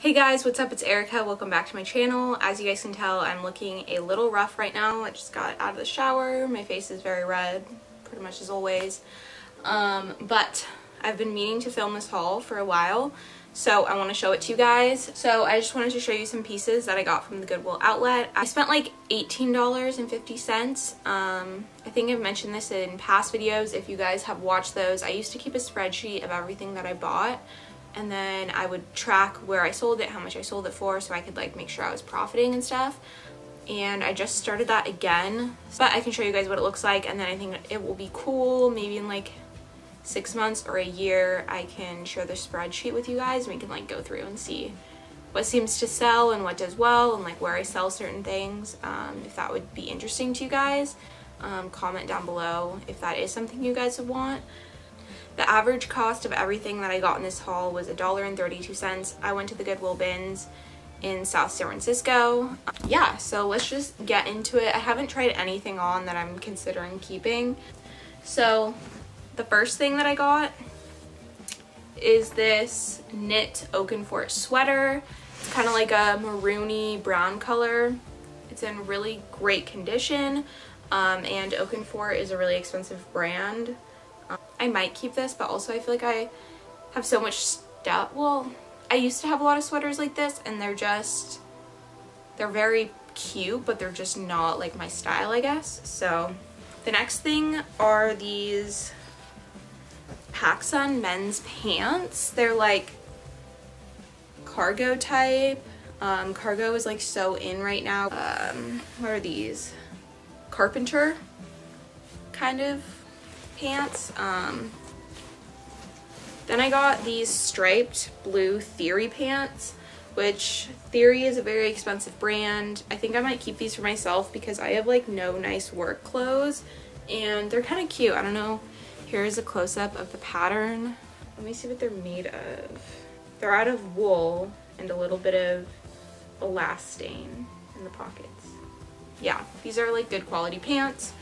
Hey guys, what's up? It's Erica. Welcome back to my channel. As you guys can tell, I'm looking a little rough right now. I just got out of the shower. My face is very red, pretty much as always. But I've been meaning to film this haul for a while, so I want to show it to you guys. So I just wanted to show you some pieces that I got from the Goodwill outlet. I spent like $18.50. I think I've mentioned this in past videos. If you guys have watched those, I used to keep a spreadsheet of everything that I bought. And then I would track where I sold it, how much I sold it for, so I could like make sure I was profiting and stuff. And I just started that again, but I can show you guys what it looks like, and then I think it will be cool. Maybe in like 6 months or a year I can share the spreadsheet with you guys and we can like go through and see what seems to sell and what does well and like where I sell certain things. If that would be interesting to you guys, comment down below if that is something you guys would want. The average cost of everything that I got in this haul was $1.32. I went to the Goodwill bins in South San Francisco. Yeah, so let's just get into it. I haven't tried anything on that I'm considering keeping. So the first thing that I got is this knit Oakenfort sweater. It's kind of like a maroony brown color. It's in really great condition, and Oakenfort is a really expensive brand. I might keep this, but also I feel like I have so much stuff. Well, I used to have a lot of sweaters like this, and they're very cute, but they're just not like my style, I guess. So the next thing are these PacSun men's pants. They're like cargo type. Cargo is like so in right now. What are these? Carpenter kind of pants. Then I got these striped blue Theory pants, which Theory is a very expensive brand. I think I might keep these for myself because I have like no nice work clothes, and they're kind of cute. I don't know. Here's a close-up of the pattern. Let me see what they're made of. They're out of wool and a little bit of elastane in the pockets. Yeah, these are like good quality pants.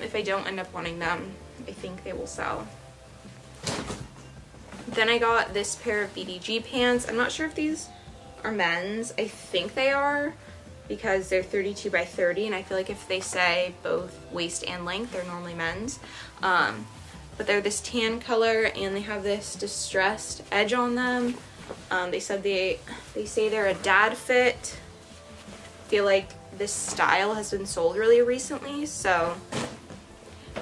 If I don't end up wanting them, I think they will sell. Then I got this pair of BDG pants. I'm not sure if these are men's. I think they are because they're 32 by 30, and I feel like if they say both waist and length, they're normally men's. But they're this tan color and they have this distressed edge on them. They say they're a dad fit. I feel like this style has been sold really recently. So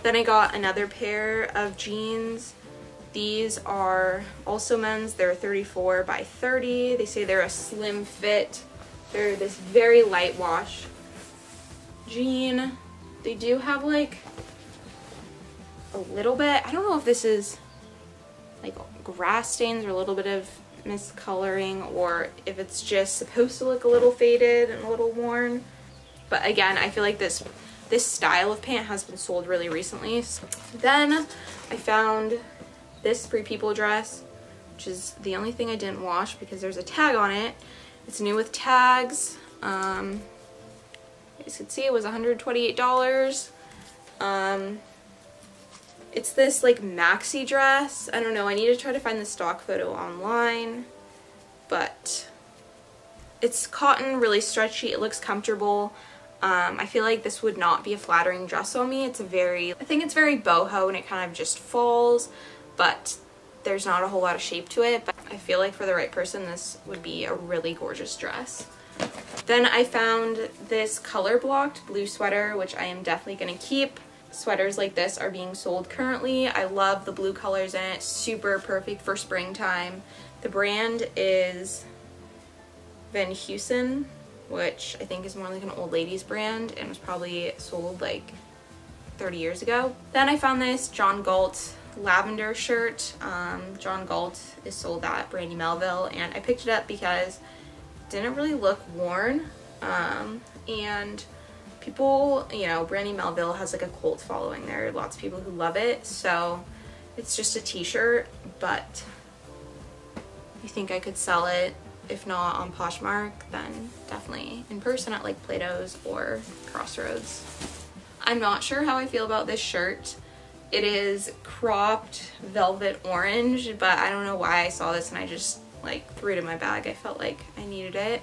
then I got another pair of jeans. These are also men's. They're 34 by 30. They say they're a slim fit. They're this very light wash jean. They do have like a little bit, I don't know if this is like grass stains or a little bit of miscoloring, or if it's just supposed to look a little faded and a little worn. But again, I feel like this style of pant has been sold really recently. Then I found this Free People dress, which is the only thing I didn't wash because there's a tag on it. It's new with tags. As you can see, it was $128. It's this like maxi dress. I don't know, I need to try to find the stock photo online, but it's cotton, really stretchy, it looks comfortable. I feel like this would not be a flattering dress on me. I think it's very boho and it kind of just falls, but there's not a whole lot of shape to it. But I feel like for the right person, this would be a really gorgeous dress. Then I found this color blocked blue sweater, which I am definitely gonna keep. Sweaters like this are being sold currently. I love the blue colors in it. Super perfect for springtime. The brand is Van Heusen, which I think is more like an old ladies brand and was probably sold like 30 years ago. Then I found this John Galt lavender shirt. John Galt is sold at Brandy Melville, and I picked it up because it didn't really look worn. And people, you know, Brandy Melville has like a cult following. There are lots of people who love it, so it's just a t-shirt, but I think I could sell it, if not on Poshmark, then definitely in person at like Plato's or Crossroads. I'm not sure how I feel about this shirt. It is cropped velvet orange, but I don't know why I saw this and I just like threw it in my bag. I felt like I needed it.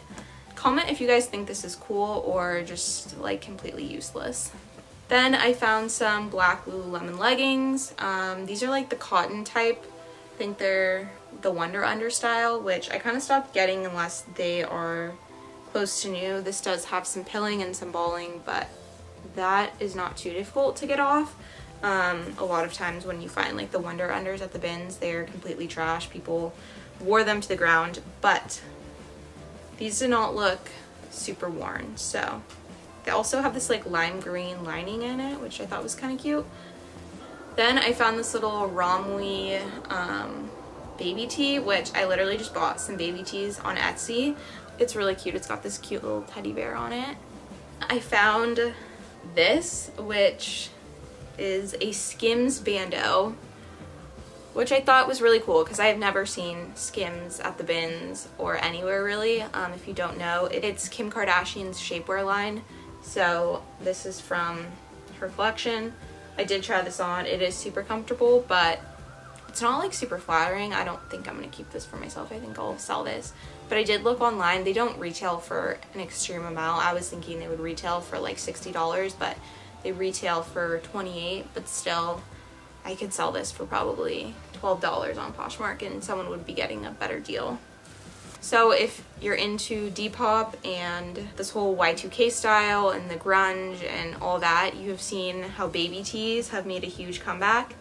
Comment if you guys think this is cool or just like completely useless. Then I found some black Lululemon leggings. These are like the cotton type. I think they're the Wonder Under style, which I kind of stopped getting unless they are close to new. This does have some pilling and some balling, but that is not too difficult to get off. A lot of times when you find like the Wonder Unders at the bins, they're completely trash. People wore them to the ground, but these do not look super worn. So they also have this like lime green lining in it, which I thought was kind of cute. Then I found this little Romwe baby tee, which I literally just bought some baby tees on Etsy. It's really cute. It's got this cute little teddy bear on it. I found this, which is a Skims bandeau, which I thought was really cool because I have never seen Skims at the bins or anywhere really. If you don't know, it's Kim Kardashian's shapewear line. So this is from her collection. I did try this on. It is super comfortable, but it's not like super flattering. I don't think I'm gonna keep this for myself. I think I'll sell this. But I did look online. They don't retail for an extreme amount. I was thinking they would retail for like $60, but they retail for $28, but still I could sell this for probably $12 on Poshmark and someone would be getting a better deal. So if you're into Depop and this whole Y2K style and the grunge and all that, you have seen how baby tees have made a huge comeback.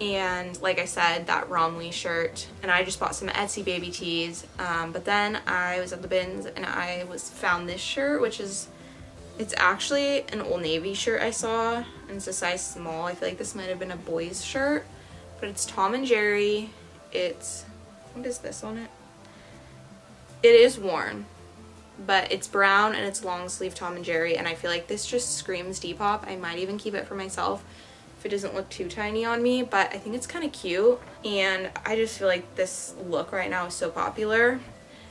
And like I said, that Romwe shirt, and I just bought some Etsy baby tees. But then I was at the bins and I found this shirt, which is, it's actually an Old Navy shirt I saw, and it's a size small. I feel like this might have been a boy's shirt, but it's Tom and Jerry. It's, what is this on it? It is worn, but it's brown and it's long sleeve Tom and Jerry, and I feel like this just screams Depop. I might even keep it for myself if it doesn't look too tiny on me, but I think it's kind of cute, and I just feel like this look right now is so popular.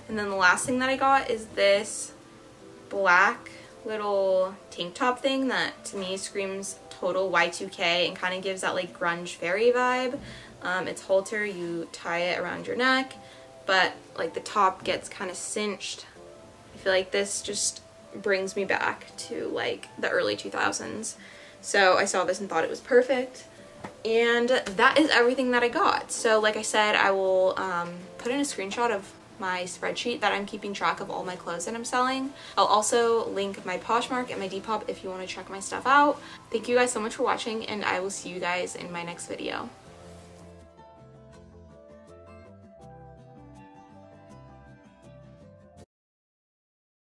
And then the last thing that I got is this black little tank top thing that to me screams total Y2K and kind of gives that like grunge fairy vibe. It's halter, you tie it around your neck, but like the top gets kind of cinched. I feel like this just brings me back to like the early 2000s. So I saw this and thought it was perfect. And that is everything that I got. So like I said, I will put in a screenshot of my spreadsheet that I'm keeping track of all my clothes that I'm selling. I'll also link my Poshmark and my Depop if you want to check my stuff out. Thank you guys so much for watching, and I will see you guys in my next video.